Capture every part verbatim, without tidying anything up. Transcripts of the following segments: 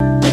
Music.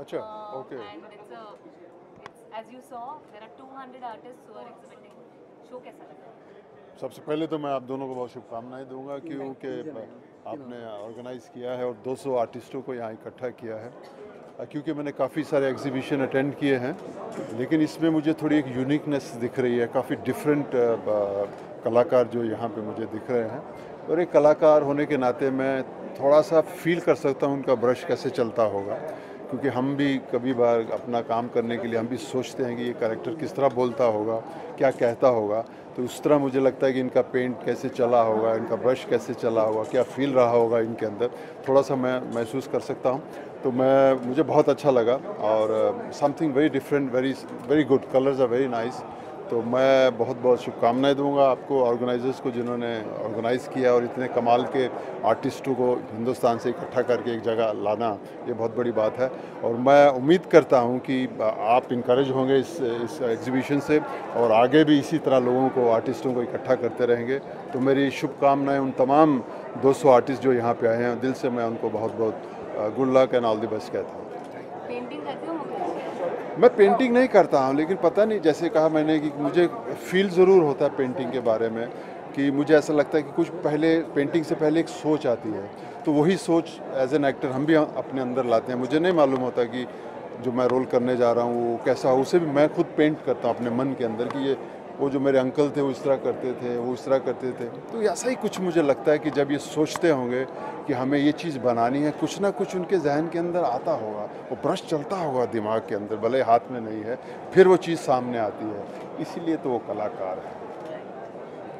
Achha, uh, okay. And it's a, it's, as you saw, there are two hundred artists who are exhibiting. Show कैसा लगा? सबसे पहले तो मैं आप दोनों को बहुत शुभकामनाएं दूंगा क्योंकि आपने ऑर्गेनाइज किया है और दो सौ आर्टिस्टों को यहाँ इकट्ठा किया है. क्योंकि मैंने काफ़ी सारे एग्जीबिशन अटेंड किए हैं, लेकिन इसमें मुझे थोड़ी एक यूनिकनेस दिख रही है. काफ़ी डिफरेंट कलाकार जो यहाँ पे मुझे दिख रहे हैं, और एक कलाकार होने के नाते मैं थोड़ा सा फील कर सकता हूँ उनका ब्रश कैसे चलता होगा. क्योंकि हम भी कभी बार अपना काम करने के लिए हम भी सोचते हैं कि ये कैरेक्टर किस तरह बोलता होगा, क्या कहता होगा. तो उस तरह मुझे लगता है कि इनका पेंट कैसे चला होगा, इनका ब्रश कैसे चला होगा, क्या फील रहा होगा इनके अंदर, थोड़ा सा मैं महसूस कर सकता हूँ. तो मैं मुझे बहुत अच्छा लगा और something very different, very very good. Colours are very nice. तो मैं बहुत बहुत शुभकामनाएं दूंगा आपको, ऑर्गेनाइजर्स को जिन्होंने ऑर्गेनाइज़ किया और इतने कमाल के आर्टिस्टों को हिंदुस्तान से इकट्ठा करके एक जगह लाना, ये बहुत बड़ी बात है. और मैं उम्मीद करता हूं कि आप इंकरेज होंगे इस इस एग्जीबिशन से और आगे भी इसी तरह लोगों को, आर्टिस्टों को इकट्ठा करते रहेंगे. तो मेरी शुभकामनाएँ उन तमाम दो सौ आर्टिस्ट जो यहाँ पर आए हैं, दिल से मैं उनको बहुत बहुत good luck and all the best कहता हूँ. मैं पेंटिंग नहीं करता हूं, लेकिन पता नहीं, जैसे कहा मैंने कि मुझे फील ज़रूर होता है पेंटिंग के बारे में, कि मुझे ऐसा लगता है कि कुछ पहले पेंटिंग से पहले एक सोच आती है. तो वही सोच एज एन एक्टर हम भी अपने अंदर लाते हैं. मुझे नहीं मालूम होता कि जो मैं रोल करने जा रहा हूं वो कैसा हो, उसे भी मैं खुद पेंट करता हूँ अपने मन के अंदर कि ये वो जो मेरे अंकल थे वो इस तरह करते थे, वो इस तरह करते थे. तो ऐसा ही कुछ मुझे लगता है कि जब ये सोचते होंगे कि हमें ये चीज़ बनानी है, कुछ ना कुछ उनके जहन के अंदर आता होगा, वो ब्रश चलता होगा दिमाग के अंदर, भले हाथ में नहीं है, फिर वो चीज़ सामने आती है. इसीलिए तो वो कलाकार है.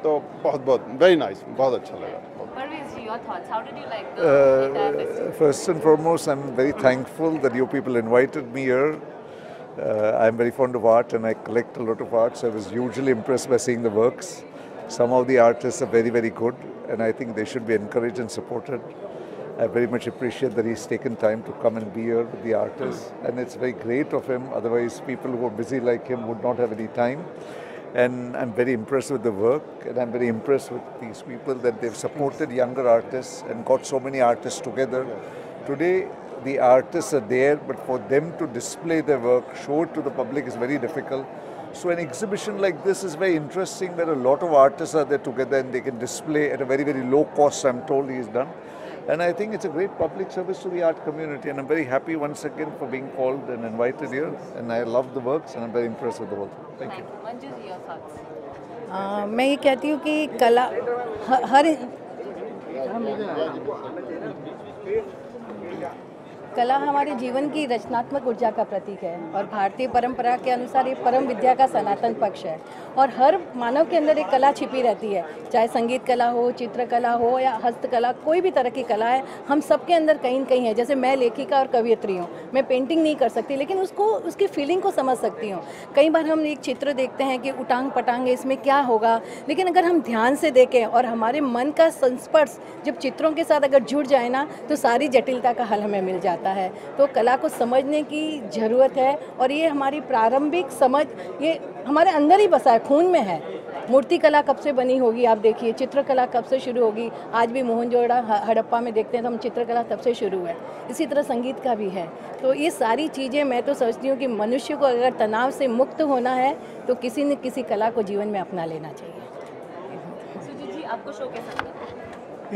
तो बहुत बहुत वेरी नाइस, बहुत अच्छा लगा. First and foremost I am very thankful that you people invited me here. Uh, I'm very fond of art and I collect a lot of art, so I was hugely impressed by seeing the works. Some of the artists are very, very good and I think they should be encouraged and supported. I very much appreciate that he's taken time to come and be here with the artists, and it's very great of him. Otherwise, people who are busy like him would not have any time. And I'm very impressed with the work, and I'm very impressed with these people that they've supported younger artists and got so many artists together. Today, the artists are there, but for them to display their work, show it to the public is very difficult. So an exhibition like this is very interesting, where a lot of artists are there together and they can display at a very, very low cost, I'm told he has done. And I think it's a great public service to the art community, and I'm very happy once again for being called and invited here. And I love the works and I'm very impressed with the work. Thank you. Manjuji, your thoughts? I say that kala... कला हमारे जीवन की रचनात्मक ऊर्जा का प्रतीक है और भारतीय परंपरा के अनुसार ये परम विद्या का सनातन पक्ष है. और हर मानव के अंदर एक कला छिपी रहती है, चाहे संगीत कला हो, चित्रकला हो या हस्तकला, कोई भी तरह की कला है हम सबके अंदर कहीं न कहीं है. जैसे मैं लेखिका और कवियत्री हूँ, मैं पेंटिंग नहीं कर सकती, लेकिन उसको उसकी फीलिंग को समझ सकती हूँ. कई बार हम एक चित्र देखते हैं कि उटांग पटांग है, इसमें क्या होगा, लेकिन अगर हम ध्यान से देखें और हमारे मन का संस्पर्श जब चित्रों के साथ अगर जुड़ जाए ना, तो सारी जटिलता का हल हमें मिल जाता है. तो कला को समझने की ज़रूरत है और ये हमारी प्रारंभिक समझ ये हमारे अंदर ही बसा है, खून में है. मूर्ति कला कब से बनी होगी आप देखिए, चित्रकला कब से शुरू होगी. आज भी मोहनजोड़ा हड़प्पा में देखते हैं तो हम चित्रकला तब से शुरू है. इसी तरह संगीत का भी है. तो ये सारी चीज़ें, मैं तो सोचती हूँ कि मनुष्य को अगर तनाव से मुक्त होना है तो किसी न किसी कला को जीवन में अपना लेना चाहिए. सुजीत जी, आपको शो कैसा लगा?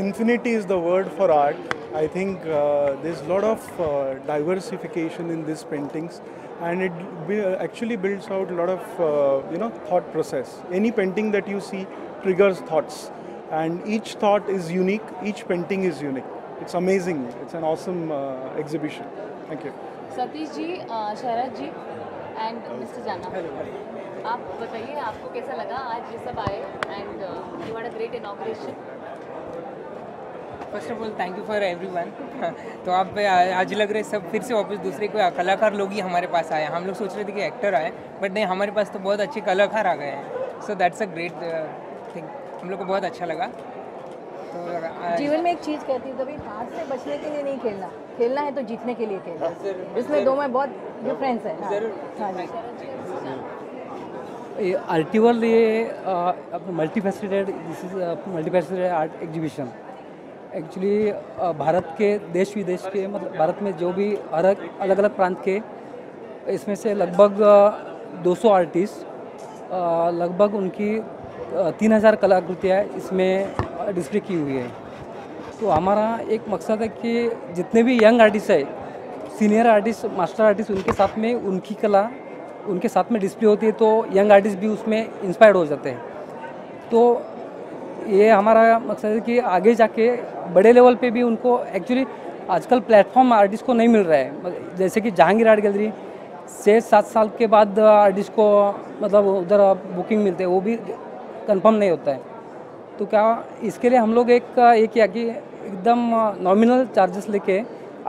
Infinity is the word for art. I think uh, there's a lot of uh, diversification in these paintings, and it be, uh, actually builds out a lot of uh, you know thought process. Any painting that you see triggers thoughts, and each thought is unique. Each painting is unique. It's amazing. It's an awesome uh, exhibition. Thank you. Satish ji, uh, Sharad ji, and Mister Jana. Hello. आप बताइए आपको कैसा लगा आज ये सब आए, and you had a great inauguration. First of all thank you for everyone. तो आप आज लग रहे सब फिर से वापस दूसरे कोई कलाकार लोग ही हमारे पास आए. हम लोग सोच रहे थे कि एक्टर आए, बट नहीं, हमारे पास तो बहुत अच्छे कलाकार आ गए हैं. So that's a great thing. हम लोग को बहुत अच्छा लगा. तो uh, जीवन में एक चीज़ कहती है, कभी हार से बचने के लिए नहीं खेलना, खेलना है तो जीतने के लिए खेलना. इसमें दो में बहुत डिफरेंस है. अल्टीवल ये multifaceted multifaceted art exhibition actually Bharat के देश विदेश के मतलब भारत में जो भी अलग अलग अलग प्रांत के इसमें से लगभग दो सौ आर्टिस्ट लगभग उनकी तीन हज़ार कलाकृतियाँ इसमें डिस्प्ले की हुई है। तो हमारा एक मकसद है कि जितने भी यंग आर्टिस्ट है, सीनियर आर्टिस्ट, मास्टर आर्टिस्ट, उनके साथ में उनकी कला उनके साथ में डिस्प्ले होती है तो यंग आर्टिस्ट भी उसमें इंस्पायर्ड हो जाते हैं। तो ये हमारा मकसद है कि आगे जाके बड़े लेवल पे भी उनको एक्चुअली आजकल प्लेटफॉर्म आर्टिस्ट को नहीं मिल रहा है। जैसे कि जहांगीर आर्ट गैलरी से सात साल के बाद आर्टिस्ट को मतलब उधर बुकिंग मिलते है, वो भी कंफर्म नहीं होता है। तो क्या इसके लिए हम लोग एक ये किया कि एकदम नॉमिनल चार्जेस लेके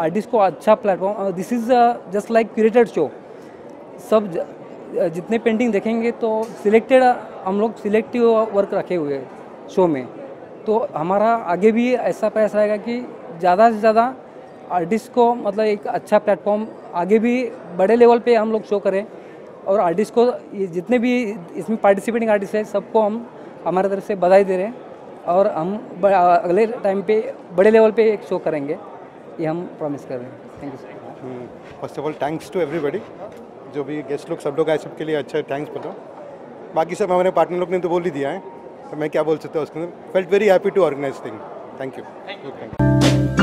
आर्टिस्ट को अच्छा platform, this is just like curated show. सब जितने पेंटिंग देखेंगे तो सिलेक्टेड, हम लोग सिलेक्टिव वर्क रखे हुए हैं शो में। तो हमारा आगे भी ऐसा प्रयास रहेगा कि ज़्यादा से ज़्यादा आर्टिस्ट को मतलब एक अच्छा प्लेटफॉर्म आगे भी बड़े लेवल पे हम लोग शो करें और आर्टिस्ट को ये जितने भी इसमें पार्टिसिपेटिंग आर्टिस्ट हैं सबको हम हमारे तरफ से बधाई दे रहे हैं और हम अगले टाइम पे बड़े लेवल पे एक शो करेंगे, ये हम प्रॉमिस कर रहे हैं। Thank you sir. First of all thanks to everybody, जो भी गेस्ट लोग सब लोग आए, सबके लिए अच्छा थैंक्स बताओ। बाकी सब हमारे पार्टनर लोग ने तो बोल ही दिया है, तो मैं क्या बोल सकता हूँ उसमें। Felt very happy to organise thing. Thank you, thank you.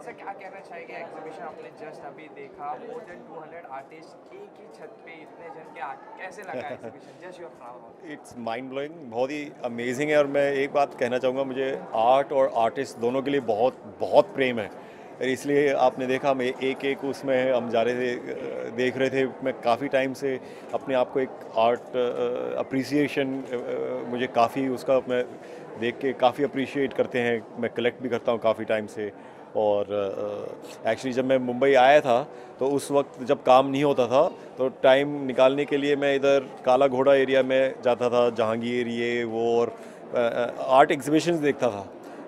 ऐसा क्या कहना चाहेंगे? एग्जीबिशन आपने जस्ट अभी देखा, more than two hundred artist एक ही छत पे, इतने जन के आर्ट, कैसे लगा exhibition? Just your flower. It's mind blowing, बहुत ही अमेजिंग है। और मैं एक बात कहना चाहूँगा, मुझे आर्ट और आर्टिस्ट दोनों के लिए बहुत बहुत प्रेम है, इसलिए आपने देखा मैं एक एक उसमें हम जा रहे थे, देख रहे थे। मैं काफ़ी टाइम से अपने आप को एक आर्ट अप्रिसिएशन, मुझे काफ़ी उसका मैं देख के काफ़ी अप्रिशिएट करते हैं, मैं कलेक्ट भी करता हूँ काफ़ी टाइम से। और एक्चुअली जब मैं मुंबई आया था तो उस वक्त जब काम नहीं होता था तो टाइम निकालने के लिए मैं इधर काला घोड़ा एरिया में जाता था, जहांगीर ये वो, और आर्ट एग्जीबिशंस देखता था,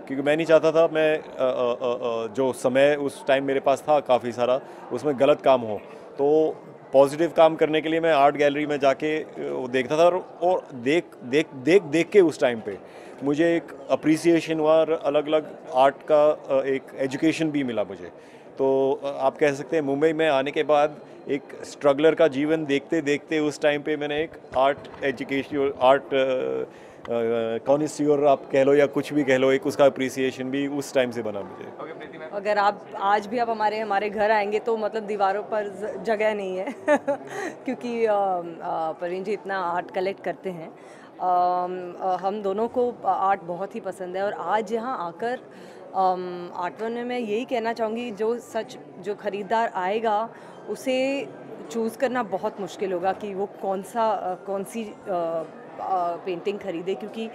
क्योंकि मैं नहीं चाहता था मैं आ, आ, आ, जो समय उस टाइम मेरे पास था काफ़ी सारा, उसमें गलत काम हो। तो पॉजिटिव काम करने के लिए मैं आर्ट गैलरी में जाके वो देखता था, और, और देख देख देख देख के उस टाइम पे मुझे एक अप्रिसिएशन हुआ और अलग अलग आर्ट का एक एजुकेशन भी मिला मुझे। तो आप कह सकते हैं मुंबई में आने के बाद एक स्ट्रगलर का जीवन देखते देखते उस टाइम पे मैंने एक आर्ट एजुकेशन, आर्ट कॉन्सियर आप कह लो या कुछ भी कह लो, एक उसका अप्रिसिएशन भी उस टाइम से बना मुझे। okay, अगर आप आज भी आप हमारे हमारे घर आएंगे तो मतलब दीवारों पर जगह नहीं है क्योंकि परवीन जी इतना आर्ट कलेक्ट करते हैं। आ, हम दोनों को आर्ट बहुत ही पसंद है, और आज यहाँ आकर आर्ट वन में मैं यही कहना चाहूँगी, जो सच जो खरीदार आएगा उसे चूज़ करना बहुत मुश्किल होगा कि वो कौन सा कौन सी पेंटिंग uh, खरीदे, क्योंकि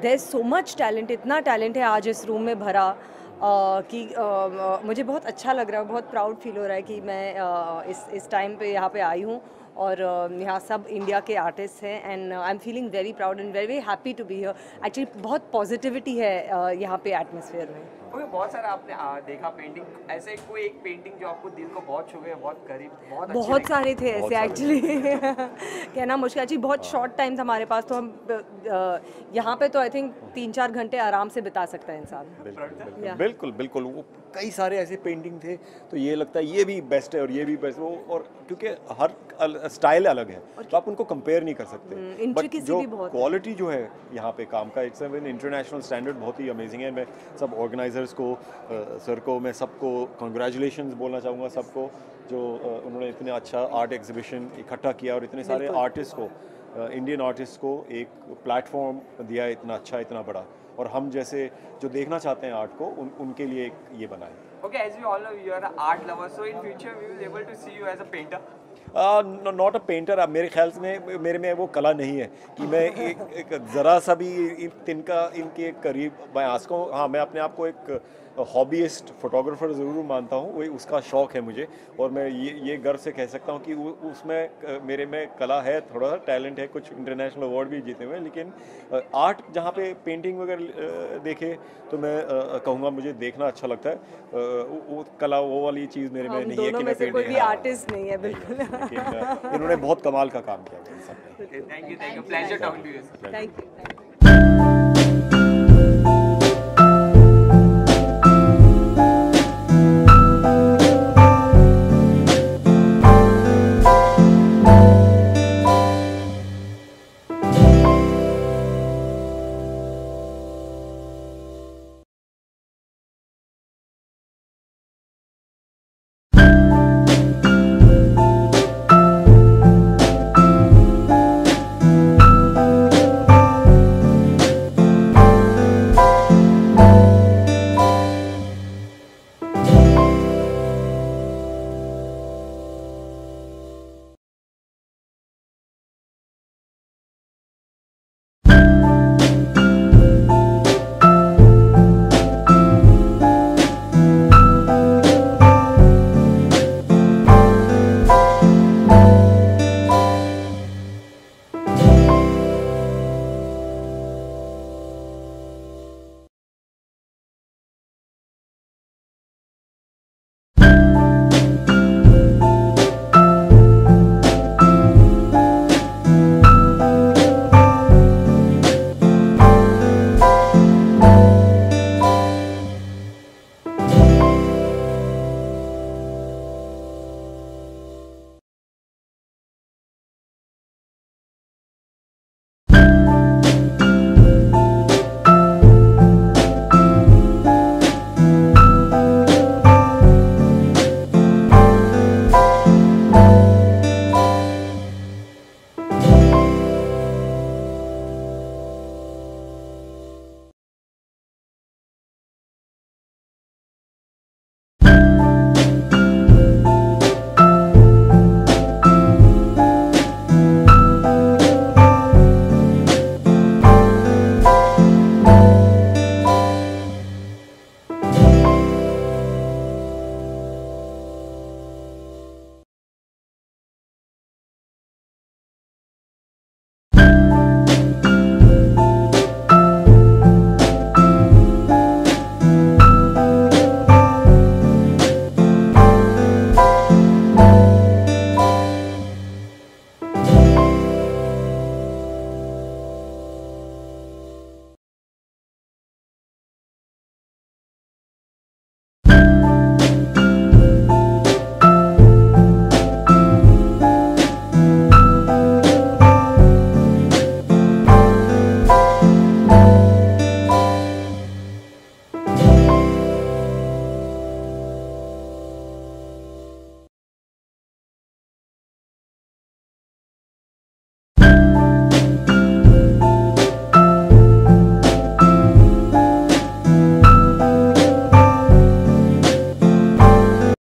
there is so much talent, इतना टैलेंट है आज इस रूम में भरा uh, कि uh, uh, मुझे बहुत अच्छा लग रहा है, बहुत प्राउड फील हो रहा है कि मैं uh, इस इस टाइम पे यहाँ पे आई हूँ, और uh, यहाँ सब इंडिया के आर्टिस्ट हैं। And I am feeling very proud and very happy to be here. Actually बहुत पॉजिटिविटी है uh, यहाँ पे एटमॉस्फेयर में। okay, बहुत सारा आपने आ, देखा पेंटिंग, ऐसे कोई एक पेंटिंग जो आपको दिल को बहुत छू गई, बहुत करीब, बहुत बहुत सारे थे ऐसे एक्चुअली कहना मुश्किल। एक्चुअली बहुत शॉर्ट टाइम था हमारे पास, तो हम यहाँ पे तो आई थिंक तीन चार घंटे आराम से बिता सकता है इंसान। बिल्कुल बिल्कुल, वो कई सारे ऐसे पेंटिंग थे तो ये लगता है ये भी बेस्ट है और ये भी बेस्ट वो, और क्योंकि हर स्टाइल अलग है तो आप उनको कंपेयर नहीं कर सकते, बट जो क्वालिटी जो है यहाँ पे काम का, इट्स एन इंटरनेशनल स्टैंडर्ड, बहुत ही अमेजिंग है। मैं सब ऑर्गेनाइजर्स को, सर को, मैं सबको कॉन्ग्रेचुलेशंस बोलना चाहूँगा सबको, जो उन्होंने इतने अच्छा आर्ट एग्जीबिशन इकट्ठा किया और इतने सारे आर्टिस्ट को, इंडियन आर्टिस्ट को एक प्लेटफॉर्म दिया इतना अच्छा, इतना बड़ा, और हम जैसे जो देखना चाहते हैं आर्ट को उन, उनके लिए एक ये बनाए। Okay, as we all know you are art lover, so in future we will able to see you as a painter? Not a painter, अब मेरे ख्याल में मेरे में वो कला नहीं है कि मैं एक, एक ज़रा सा भी इनका इनके करीब मैं आ सकूँ। हाँ, मैं अपने आप को एक हॉबीस्ट फोटोग्राफर ज़रूर मानता हूँ, वही उसका शौक़ है मुझे, और मैं ये ये गर्व से कह सकता हूँ कि उसमें मेरे में कला है, थोड़ा सा टैलेंट है, कुछ इंटरनेशनल अवार्ड भी जीते हुए। लेकिन आर्ट जहाँ पे पेंटिंग वगैरह देखे तो मैं कहूँगा मुझे देखना अच्छा लगता है, वो कला वो वाली चीज़ मेरे में नहीं है कि मैं कोई भी आर्टिस्ट नहीं है। बिल्कुल, इन्होंने बहुत कमाल का काम किया। Thank you, thank you, pleasure talking to you. Thank you.